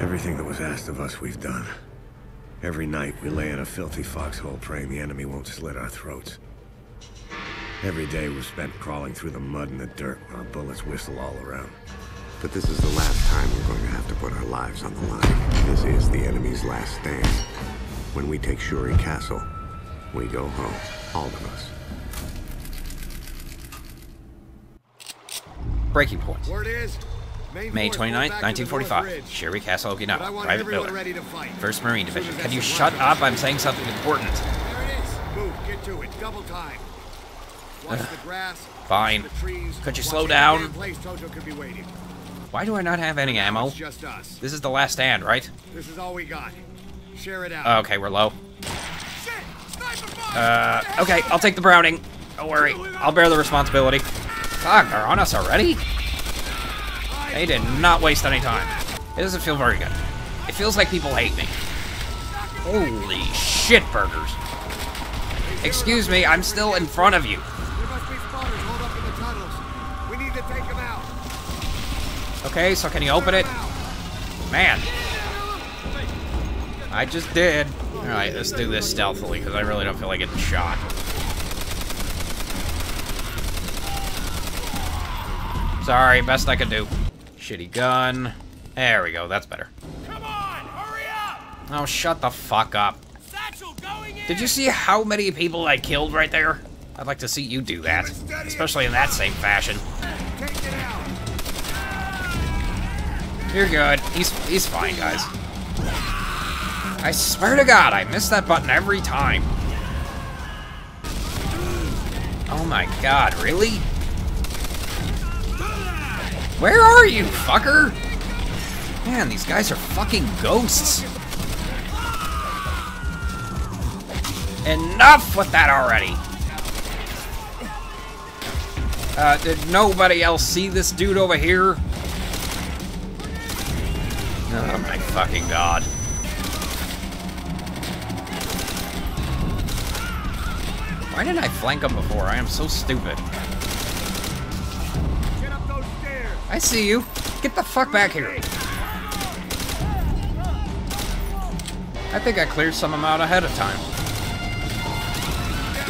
Everything that was asked of us, we've done. Every night, we lay in a filthy foxhole praying the enemy won't slit our throats. Every day was spent crawling through the mud and the dirt when our bullets whistle all around. But this is the last time we're going to have to put our lives on the line. This is the enemy's last stand. When we take Shuri Castle, we go home, all of us. Breaking Point. Word is, May 29, 1945. Shuri Castle, Okinawa. Private Miller. First Marine Division. Can you shut up? I'm saying something important. There it is. Move, get to it. Double time. Watch the grass. Fine. The trees. Could you slow down? Why do I not have any ammo? Just us. This is the last stand, right? This is all we got. Share it out. Oh, okay, we're low. Shit, sniper fire. Okay, I'll take the Browning. Don't worry, I'll bear the responsibility. Fuck, they're on us already? They did not waste any time. It doesn't feel very good. It feels like people hate me. Holy shit, burgers. Excuse me, I'm still in front of you. Okay, so can you open it? Man. I just did. Alright, let's do this stealthily, because I really don't feel like getting shot. Sorry, best I could do. Shitty gun. There we go, that's better. Come on, hurry up! Oh, shut the fuck up. Satchel going in. Did you see how many people I killed right there? I'd like to see you do that. Especially in that same fashion. You're good. He's fine, guys. I swear to God, I miss that button every time. Oh my God, really? Where are you, fucker? Man, these guys are fucking ghosts. Enough with that already. Did nobody else see this dude over here? Oh my fucking God. Why didn't I flank him before? I am so stupid. Get up those stairs. I see you. Get the fuck back here. I think I cleared some of them out ahead of time.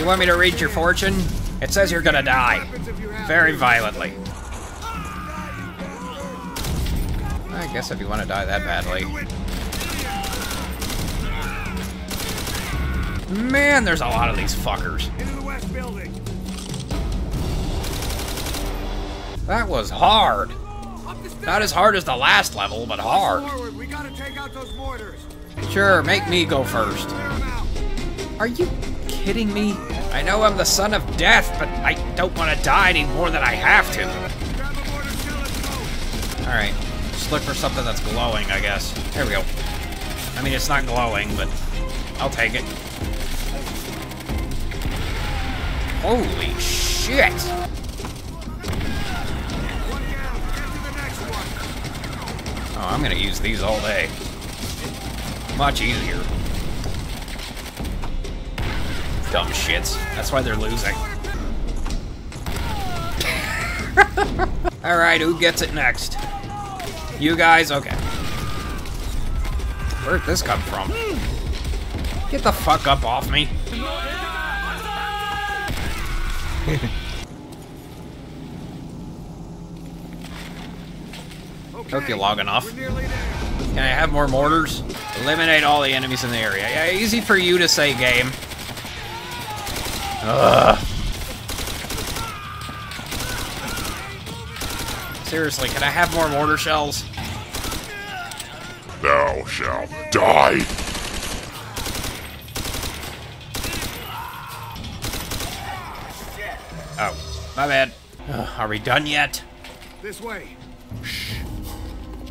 You want me to read your fortune? It says you're gonna die. Very violently. I guess if you want to die that badly. Man, there's a lot of these fuckers. Into the west building. That was hard. Not as hard as the last level, but hard. We gotta take out those mortars. Sure, make me go first. Are you kidding me? I know I'm the son of death, but I don't want to die any more than I have to. Alright. Just look for something that's glowing, I guess. There we go. I mean, it's not glowing, but I'll take it. Holy shit! Oh, I'm gonna use these all day. Much easier. Dumb shits. That's why they're losing. Alright, who gets it next? You guys? Okay. Where'd this come from? Get the fuck up off me. Took you long enough. Can I have more mortars? Eliminate all the enemies in the area. Yeah, easy for you to say, game. Ugh. Seriously, can I have more mortar shells? Thou shalt die! Oh, my bad. Are we done yet? This way. Shh.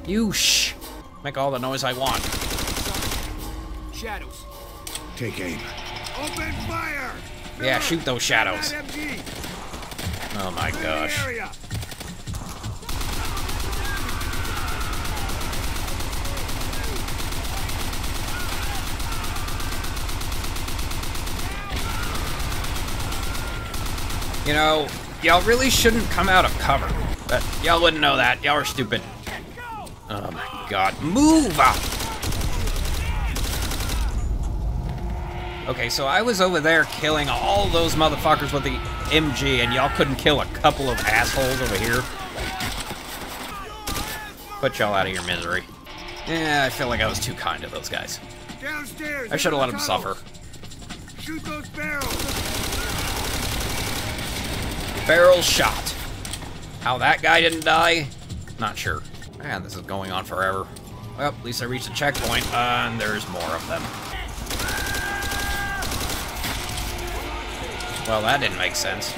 You shh. Make all the noise I want. Shadows. Take aim. Open fire! Yeah, shoot those shadows. Oh my gosh. You know, y'all really shouldn't come out of cover. But y'all wouldn't know that. Y'all are stupid. Oh my God. god. Move up! Okay, so I was over there killing all those motherfuckers with the MG, and y'all couldn't kill a couple of assholes over here. Put y'all out of your misery. Yeah, I feel like I was too kind to those guys. Downstairs, I should have let them suffer. Shoot those barrels. Barrel shot. How that guy didn't die? Not sure. Man, this is going on forever. Well, at least I reached the checkpoint, and there's more of them. Well, that didn't make sense.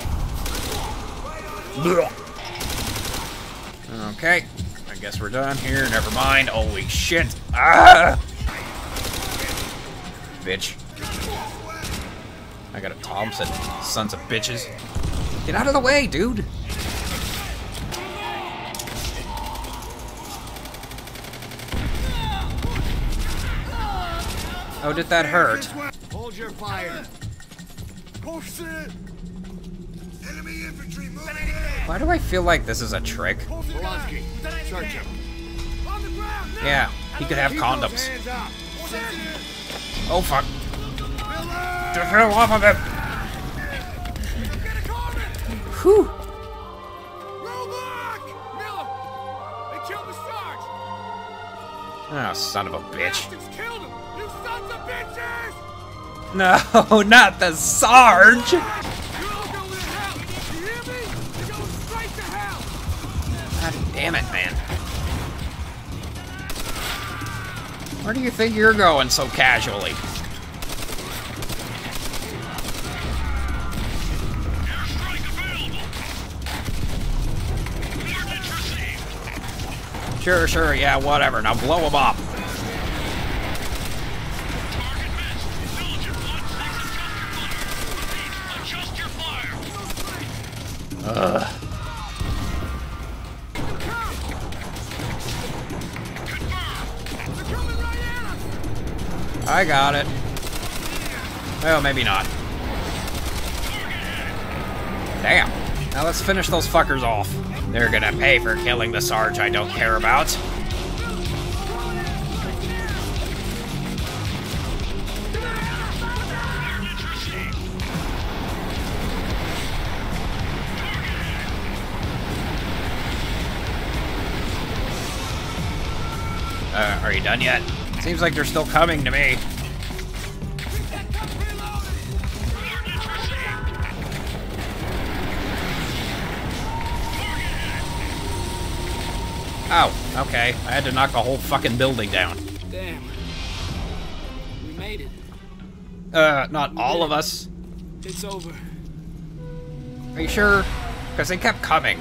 Okay. I guess we're done here. Never mind. Holy shit. Ah! Bitch. I got a Thompson. Sons of bitches. Get out of the way, dude. Oh, did that hurt? Hold your fire. Enemy infantry moving. Why do I feel like this is a trick? Yeah, he could have condoms. Oh fuck. Just fell off of him! Whew! Oh, son of a bitch. No, not the Sarge! God damn it, man. Where do you think you're going so casually? Sure, sure, yeah, whatever. Now blow them up. Ugh. I got it. Well, maybe not. Damn. Now let's finish those fuckers off. They're gonna pay for killing the Sarge I don't care about. Are you done yet? Seems like they're still coming to me. Oh, okay. I had to knock the whole fucking building down. Damn. We made it. Not all of us. It's over. Are you sure? Because they kept coming.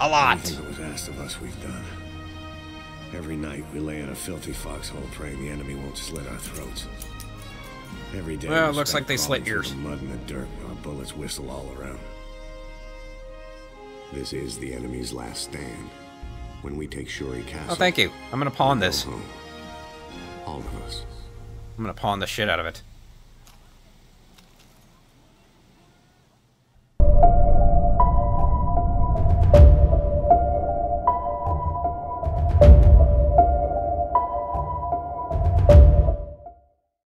A lot. Everything that was asked of us, we've done. Every night we lay in a filthy foxhole praying the enemy won't slit our throats. Every day. Well, it looks like they slit yours. The mud and the dirt, and our bullets whistle all around. This is the enemy's last stand. When we take Shuri Castle. Oh, thank you. I'm gonna pawn this. Home. All of us. I'm gonna pawn the shit out of it.